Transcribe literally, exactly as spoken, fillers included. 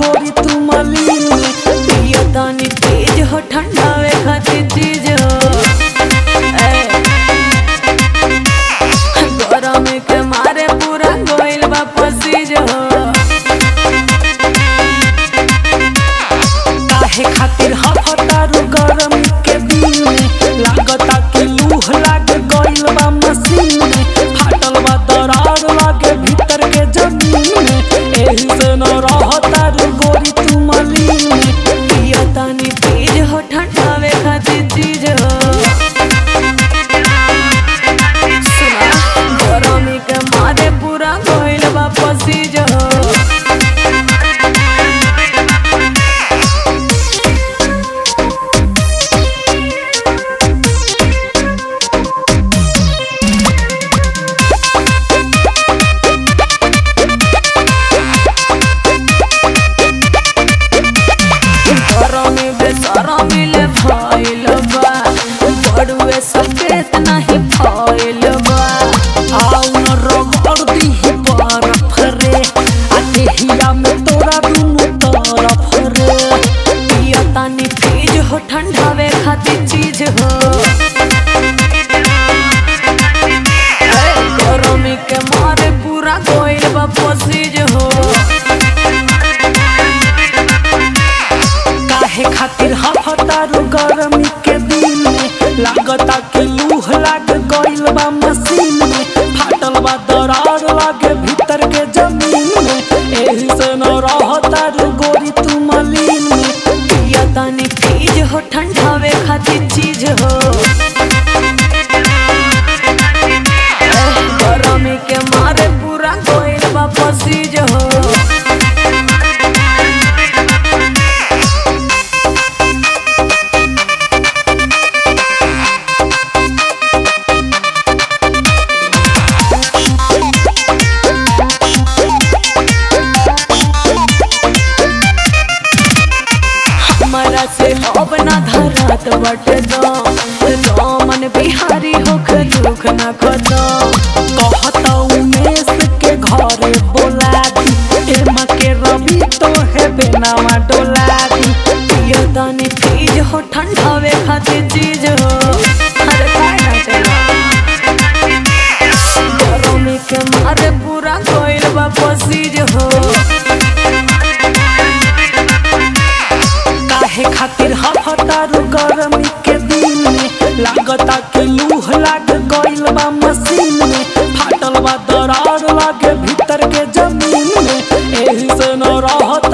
गोरी तू मली पिया तानी तेज हो ठंडावे खातिर चीज हो गरम के मारे पूरा गोइल बा पसीज हो काहे खातिर हफतारू गरम के दिन में लागता कि लूह लाग गोइल बा मशीन में फाटल बा दरार लागे भीतर के जमीन में एही से न रहता रू गोरी तू मलीन पिया तानी तेज हो ठंढावे खातिर चीज हो गरम के मारे पूरा गोइल बा पसीज हो। ठंढावे खातिर चीज हो गरम के मारे पूरा गोइल बा पसीज हो काहे खातिर हफतारू गरम के दिन में लागता कि लूह लाग गोइल बा मशीन में फाटल बा दरार लागे भीतर के जमीन में एही से न रहता रू गोरी तू मलीन पिया तानी तेज हो ठंढावे खातिर चीज हो गरम के मारे पूरा गोइल बा पसीज हो। से अब ना धरात बट दो रामन बिहारी होख दुख न खदो कहता उमेश के घरे बोला दी एमा के रवि तो है बेनावा डोला दी पिया तानी तेज हो ठंढावे खातिर चीज हो अरे गरम के मारे पूरा गोइल बा पसीज हो खातिर हफतारू गरम के दिन में लागता कि लूह लाग गोइल बा मशीन में फाटल बा दरार लागे भीतर के जमीन में एही से न रहत